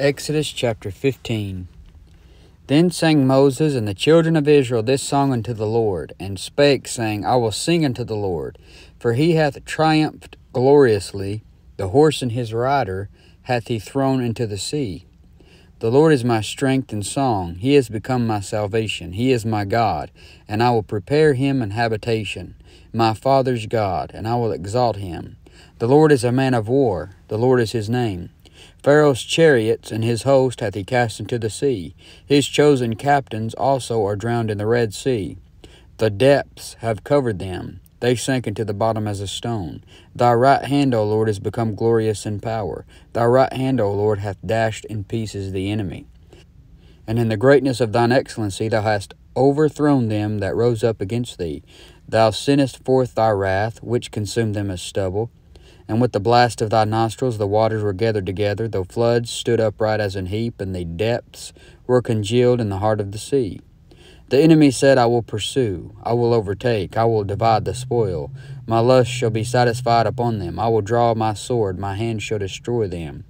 Exodus chapter 15. Then sang Moses and the children of Israel this song unto the Lord, and spake, saying, I will sing unto the Lord, for he hath triumphed gloriously, the horse and his rider hath he thrown into the sea. The Lord is my strength and song, he is become my salvation, he is my God, and I will prepare him an habitation, my father's God, and I will exalt him. The Lord is a man of war, the Lord is his name. Pharaoh's chariots and his host hath he cast into the sea, his chosen captains also are drowned in the Red Sea. The depths have covered them, they sank into the bottom as a stone. Thy right hand, O Lord, is become glorious in power. Thy right hand, O Lord, hath dashed in pieces the enemy. And in the greatness of thine excellency thou hast overthrown them that rose up against thee. Thou sendest forth thy wrath, which consumed them as stubble. And with the blast of thy nostrils the waters were gathered together. The floods stood upright as an heap, and the depths were congealed in the heart of the sea. The enemy said, I will pursue, I will overtake, I will divide the spoil. My lust shall be satisfied upon them. I will draw my sword, my hand shall destroy them.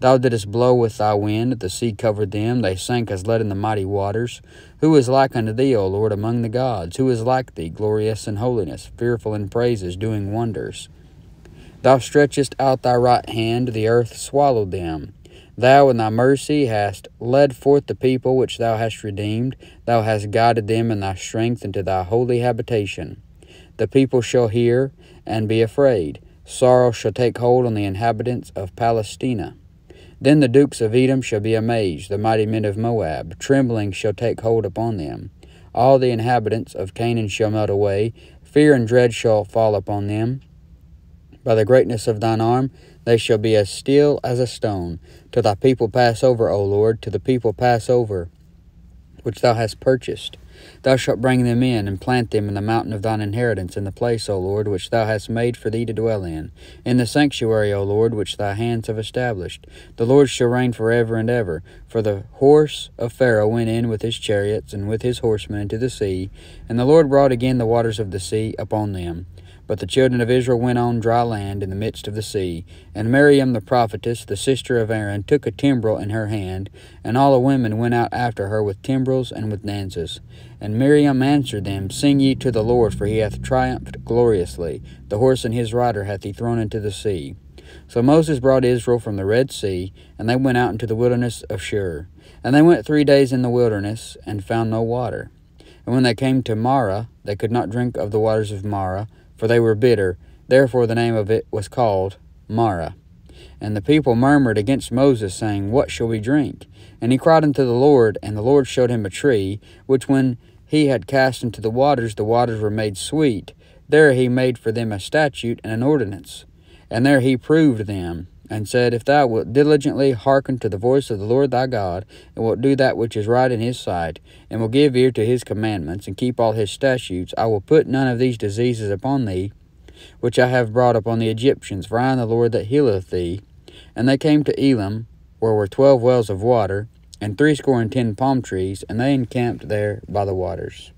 Thou didst blow with thy wind, the sea covered them, they sank as lead in the mighty waters. Who is like unto thee, O Lord, among the gods? Who is like thee, glorious in holiness, fearful in praises, doing wonders? Thou stretchest out thy right hand, the earth swallowed them. Thou in thy mercy hast led forth the people which thou hast redeemed. Thou hast guided them in thy strength into thy holy habitation. The people shall hear and be afraid. Sorrow shall take hold on the inhabitants of Palestina. Then the dukes of Edom shall be amazed, the mighty men of Moab. Trembling shall take hold upon them. All the inhabitants of Canaan shall melt away. Fear and dread shall fall upon them. By the greatness of thine arm, they shall be as still as a stone, till thy people pass over, O Lord, till the people pass over, which thou hast purchased. Thou shalt bring them in, and plant them in the mountain of thine inheritance, in the place, O Lord, which thou hast made for thee to dwell in the sanctuary, O Lord, which thy hands have established. The Lord shall reign forever and ever. For the horse of Pharaoh went in with his chariots and with his horsemen into the sea, and the Lord brought again the waters of the sea upon them. But the children of Israel went on dry land in the midst of the sea. And Miriam the prophetess, the sister of Aaron, took a timbrel in her hand, and all the women went out after her with timbrels and with dances. And Miriam answered them, Sing ye to the Lord, for he hath triumphed gloriously. The horse and his rider hath he thrown into the sea. So Moses brought Israel from the Red Sea, and they went out into the wilderness of Shur. And they went 3 days in the wilderness, and found no water. And when they came to Marah, they could not drink of the waters of Marah, for they were bitter. Therefore the name of it was called Marah. And the people murmured against Moses, saying, What shall we drink? And he cried unto the Lord, and the Lord showed him a tree, which when he had cast into the waters were made sweet. There he made for them a statute and an ordinance. And there he proved them, and said, If thou wilt diligently hearken to the voice of the Lord thy God, and wilt do that which is right in his sight, and will give ear to his commandments, and keep all his statutes, I will put none of these diseases upon thee, which I have brought upon the Egyptians, for I am the Lord that healeth thee. And they came to Elim, where were 12 wells of water, and 70 palm trees, and they encamped there by the waters.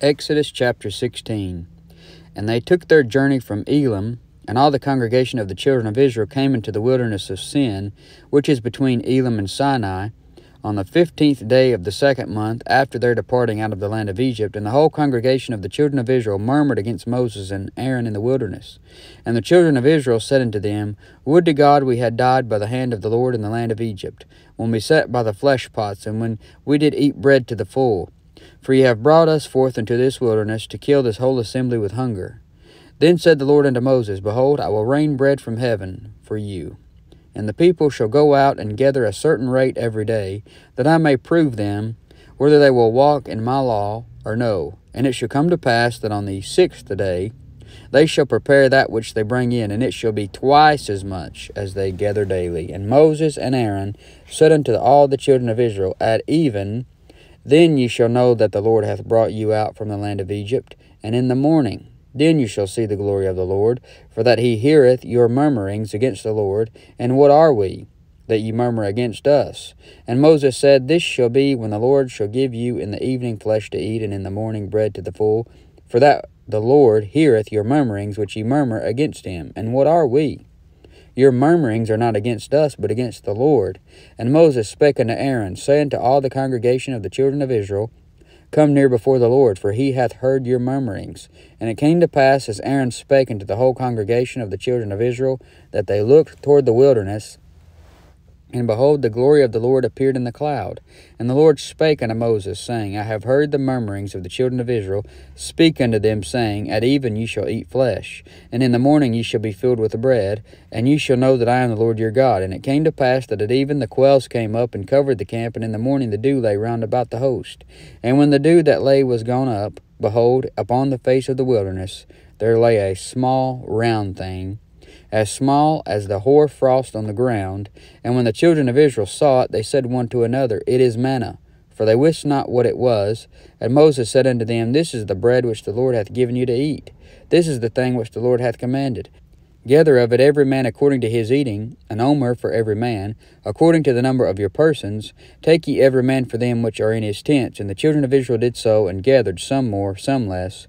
Exodus chapter 16. And they took their journey from Elim, and all the congregation of the children of Israel came into the wilderness of Sin, which is between Elim and Sinai, on the 15th day of the 2nd month, after their departing out of the land of Egypt. And the whole congregation of the children of Israel murmured against Moses and Aaron in the wilderness. And the children of Israel said unto them, Would to God we had died by the hand of the Lord in the land of Egypt, when we sat by the flesh pots, and when we did eat bread to the full. For ye have brought us forth into this wilderness, to kill this whole assembly with hunger. Then said the Lord unto Moses, Behold, I will rain bread from heaven for you. And the people shall go out and gather a certain rate every day, that I may prove them whether they will walk in my law or no. And it shall come to pass that on the 6th day they shall prepare that which they bring in, and it shall be twice as much as they gather daily. And Moses and Aaron said unto all the children of Israel, At even then ye shall know that the Lord hath brought you out from the land of Egypt, and in the morning then you shall see the glory of the Lord, for that he heareth your murmurings against the Lord. And what are we, that ye murmur against us? And Moses said, This shall be when the Lord shall give you in the evening flesh to eat, and in the morning bread to the full, for that the Lord heareth your murmurings which ye murmur against him. And what are we? Your murmurings are not against us, but against the Lord. And Moses spake unto Aaron, saying to all the congregation of the children of Israel, Come near before the Lord, for he hath heard your murmurings. And it came to pass, as Aaron spake unto the whole congregation of the children of Israel, that they looked toward the wilderness, and behold, the glory of the Lord appeared in the cloud. And the Lord spake unto Moses, saying, I have heard the murmurings of the children of Israel. Speak unto them, saying, At even ye shall eat flesh, and in the morning ye shall be filled with bread, and ye shall know that I am the Lord your God. And it came to pass that at even the quails came up and covered the camp, and in the morning the dew lay round about the host. And when the dew that lay was gone up, behold, upon the face of the wilderness there lay a small round thing, as small as the hoarfrost on the ground. And when the children of Israel saw it, they said one to another, It is manna. For they wist not what it was. And Moses said unto them, This is the bread which the Lord hath given you to eat. This is the thing which the Lord hath commanded. Gather of it every man according to his eating, an omer for every man, according to the number of your persons. Take ye every man for them which are in his tents. And the children of Israel did so, and gathered, some more, some less.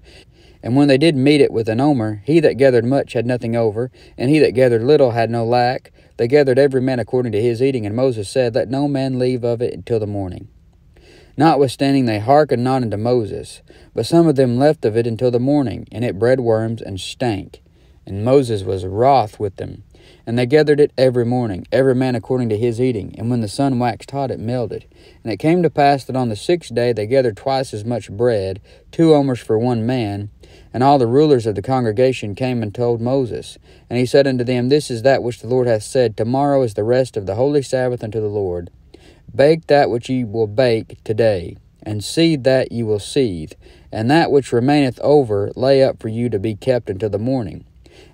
And when they did meet it with an omer, he that gathered much had nothing over, and he that gathered little had no lack. They gathered every man according to his eating, and Moses said, Let no man leave of it until the morning. Notwithstanding, they hearkened not unto Moses. But some of them left of it until the morning, and it bred worms and stank. And Moses was wroth with them. And they gathered it every morning, every man according to his eating. And when the sun waxed hot, it melted. And it came to pass that on the sixth day they gathered twice as much bread, 2 omers for one man. And all the rulers of the congregation came and told Moses. And he said unto them, This is that which the Lord hath said, Tomorrow is the rest of the holy Sabbath unto the Lord. Bake that which ye will bake today, and seethe that ye will seethe. And that which remaineth over lay up for you to be kept until the morning.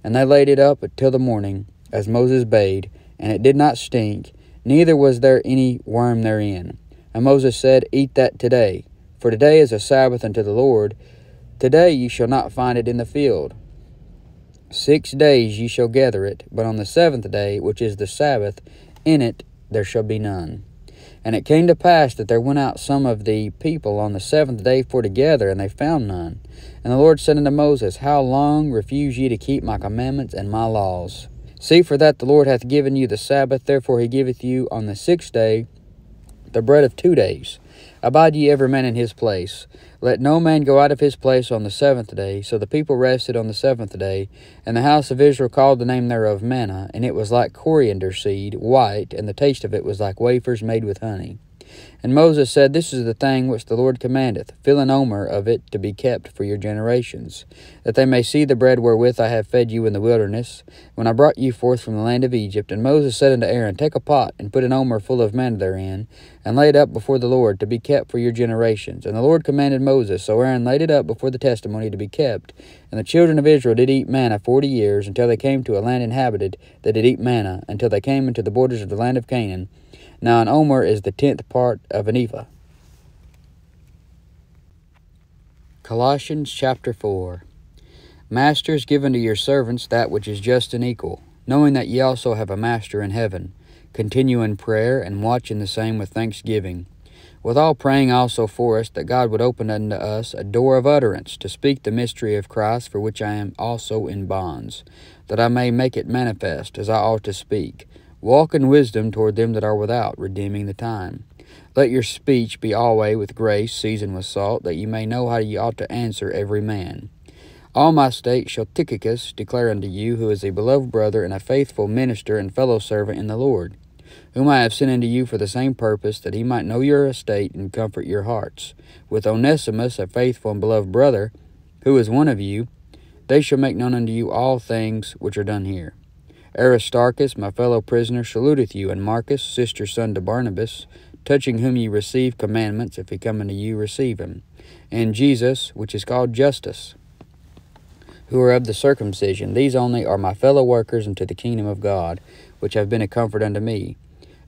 And they laid it up till the morning, as Moses bade, and it did not stink, neither was there any worm therein. And Moses said, Eat that today, for today is a Sabbath unto the Lord. Today ye shall not find it in the field. 6 days ye shall gather it, but on the seventh day, which is the Sabbath, in it there shall be none. And it came to pass that there went out some of the people on the seventh day for to gather, and they found none. And the Lord said unto Moses, How long refuse ye to keep my commandments and my laws? See, for that the Lord hath given you the Sabbath, therefore he giveth you on the sixth day the bread of 2 days. Abide ye every man in his place. Let no man go out of his place on the seventh day. So the people rested on the seventh day, and the house of Israel called the name thereof manna, and it was like coriander seed, white, and the taste of it was like wafers made with honey. And Moses said, This is the thing which the Lord commandeth, fill an omer of it to be kept for your generations, that they may see the bread wherewith I have fed you in the wilderness, when I brought you forth from the land of Egypt. And Moses said unto Aaron, Take a pot, and put an omer full of manna therein, and lay it up before the Lord to be kept for your generations. And the Lord commanded Moses, so Aaron laid it up before the testimony to be kept. And the children of Israel did eat manna 40 years, until they came to a land inhabited. They did eat manna, until they came into the borders of the land of Canaan. Now an omer is the 10th part of an ephah. Colossians chapter 4. Masters, give unto your servants that which is just and equal, knowing that ye also have a master in heaven. Continue in prayer, and watch in the same with thanksgiving. Withal praying also for us, that God would open unto us a door of utterance, to speak the mystery of Christ, for which I am also in bonds, that I may make it manifest, as I ought to speak. Walk in wisdom toward them that are without, redeeming the time. Let your speech be always with grace, seasoned with salt, that ye may know how ye ought to answer every man. All my state shall Tychicus declare unto you, who is a beloved brother, and a faithful minister, and fellow servant in the Lord, whom I have sent unto you for the same purpose, that he might know your estate and comfort your hearts. With Onesimus, a faithful and beloved brother, who is one of you, they shall make known unto you all things which are done here. Aristarchus, my fellow prisoner, saluteth you, and Marcus, sister's son to Barnabas, touching whom ye receive commandments, if he come unto you, receive him. And Jesus, which is called Justus, who are of the circumcision, these only are my fellow workers unto the kingdom of God, which have been a comfort unto me.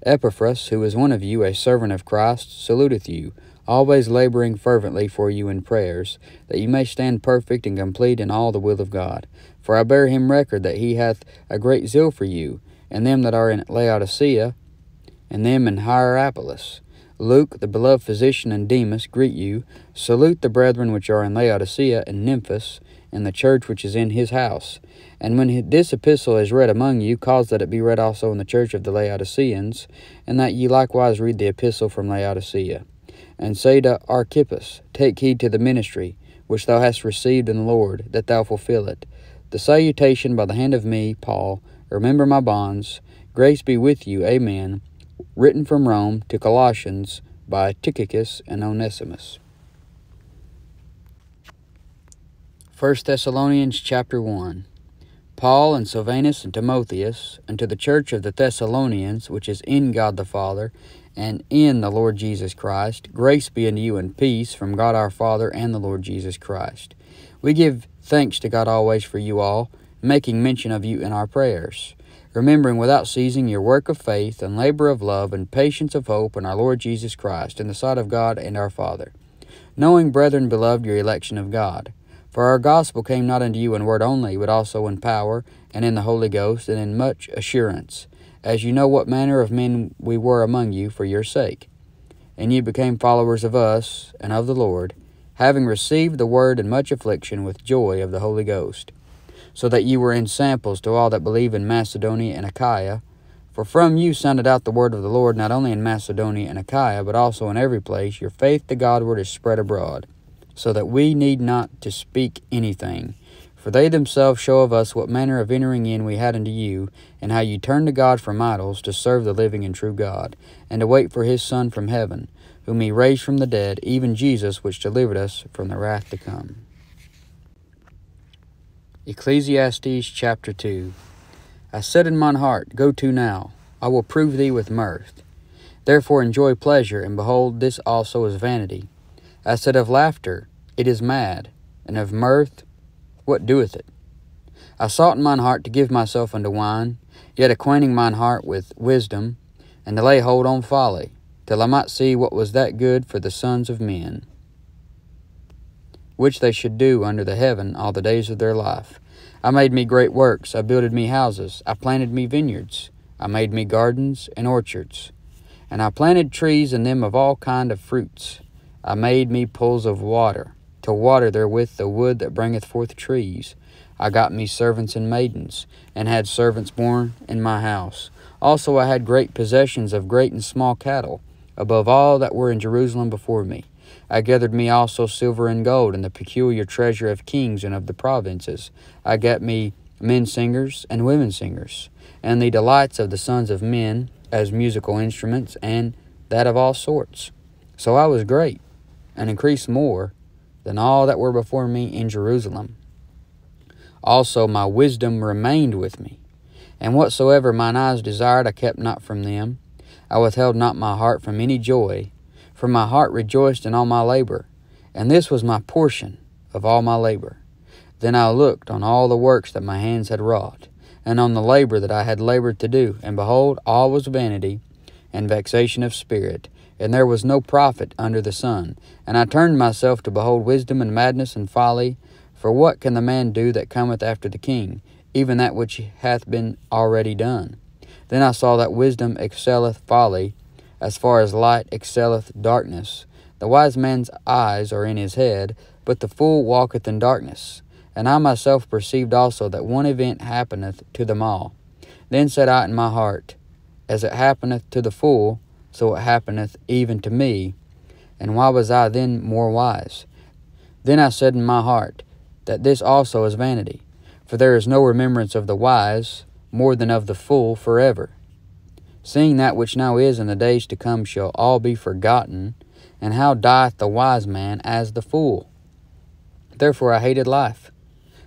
Epaphras, who is one of you, a servant of Christ, saluteth you, always laboring fervently for you in prayers, that ye may stand perfect and complete in all the will of God. For I bear him record that he hath a great zeal for you, and them that are in Laodicea, and them in Hierapolis. Luke, the beloved physician, and Demas greet you. Salute the brethren which are in Laodicea, and Nymphas, and the church which is in his house. And when this epistle is read among you, cause that it be read also in the church of the Laodiceans, and that ye likewise read the epistle from Laodicea. And say to Archippus, Take heed to the ministry, which thou hast received in the Lord, that thou fulfill it. The salutation by the hand of me, Paul, remember my bonds. Grace be with you, amen. Written from Rome to Colossians by Tychicus and Onesimus. 1 Thessalonians chapter 1. Paul and Silvanus and Timotheus, unto the church of the Thessalonians, which is in God the Father, and in the Lord Jesus Christ, grace be unto you and peace from God our Father and the Lord Jesus Christ. We give thanks to God always for you all, making mention of you in our prayers, remembering without ceasing your work of faith and labor of love and patience of hope in our Lord Jesus Christ, in the sight of God and our Father, knowing, brethren beloved, your election of God. For our gospel came not unto you in word only, but also in power, and in the Holy Ghost, and in much assurance, as you know what manner of men we were among you for your sake. And ye became followers of us, and of the Lord, having received the word in much affliction with joy of the Holy Ghost, so that ye were in samples to all that believe in Macedonia and Achaia. For from you sounded out the word of the Lord, not only in Macedonia and Achaia, but also in every place. Your faith to Godward is spread abroad, so that we need not to speak anything. For they themselves show of us what manner of entering in we had unto you, and how you turned to God from idols to serve the living and true God, and to wait for his Son from heaven, whom he raised from the dead, even Jesus, which delivered us from the wrath to come. Ecclesiastes chapter 2. I said in mine heart, Go to now, I will prove thee with mirth. Therefore enjoy pleasure, and behold, this also is vanity. I said of laughter, It is mad, and of mirth, what doeth it? I sought in mine heart to give myself unto wine, yet acquainting mine heart with wisdom, and to lay hold on folly, till I might see what was that good for the sons of men, which they should do under the heaven all the days of their life. I made me great works, I builded me houses, I planted me vineyards, I made me gardens and orchards, and I planted trees in them of all kind of fruits. I made me pools of water, to water therewith the wood that bringeth forth trees. I got me servants and maidens, and had servants born in my house. Also I had great possessions of great and small cattle, above all that were in Jerusalem before me. I gathered me also silver and gold, and the peculiar treasure of kings and of the provinces. I got me men singers and women singers, and the delights of the sons of men, as musical instruments, and that of all sorts. So I was great, and increased more than all that were before me in Jerusalem. Also my wisdom remained with me, and whatsoever mine eyes desired I kept not from them. I withheld not my heart from any joy, for my heart rejoiced in all my labor, and this was my portion of all my labor. Then I looked on all the works that my hands had wrought, and on the labor that I had labored to do, and behold, all was vanity and vexation of spirit, and there was no profit under the sun. And I turned myself to behold wisdom and madness and folly. For what can the man do that cometh after the king, even that which hath been already done? Then I saw that wisdom excelleth folly, as far as light excelleth darkness. The wise man's eyes are in his head, but the fool walketh in darkness. And I myself perceived also that one event happeneth to them all. Then said I in my heart, As it happeneth to the fool, so it happeneth even to me, and why was I then more wise? Then I said in my heart, that this also is vanity, for there is no remembrance of the wise, more than of the fool forever. Seeing that which now is and the days to come shall all be forgotten, and how dieth the wise man as the fool? Therefore I hated life,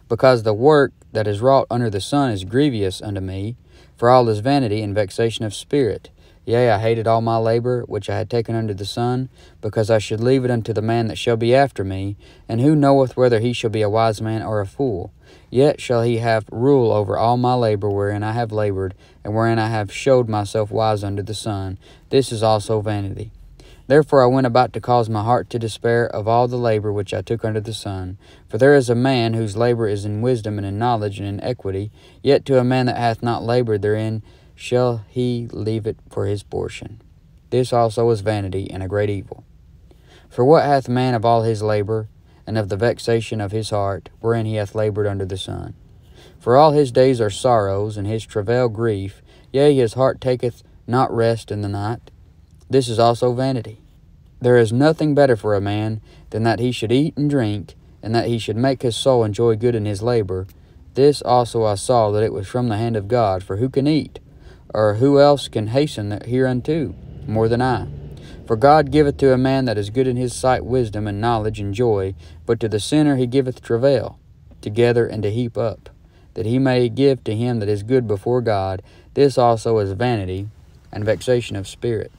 because the work that is wrought under the sun is grievous unto me, for all is vanity and vexation of spirit. Yea, I hated all my labor, which I had taken under the sun, because I should leave it unto the man that shall be after me, and who knoweth whether he shall be a wise man or a fool? Yet shall he have rule over all my labor wherein I have labored, and wherein I have showed myself wise under the sun. This is also vanity. Therefore I went about to cause my heart to despair of all the labor which I took under the sun. For there is a man whose labor is in wisdom and in knowledge and in equity, yet to a man that hath not labored therein shall he leave it for his portion. This also is vanity and a great evil. For what hath man of all his labor, and of the vexation of his heart, wherein he hath labored under the sun? For all his days are sorrows, and his travail grief. Yea, his heart taketh not rest in the night. This is also vanity. There is nothing better for a man than that he should eat and drink, and that he should make his soul enjoy good in his labor. This also I saw, that it was from the hand of God. For who can eat, or who else can hasten hereunto more than I? For God giveth to a man that is good in his sight wisdom and knowledge and joy, but to the sinner he giveth travail, together and to heap up, that he may give to him that is good before God. This also is vanity and vexation of spirit.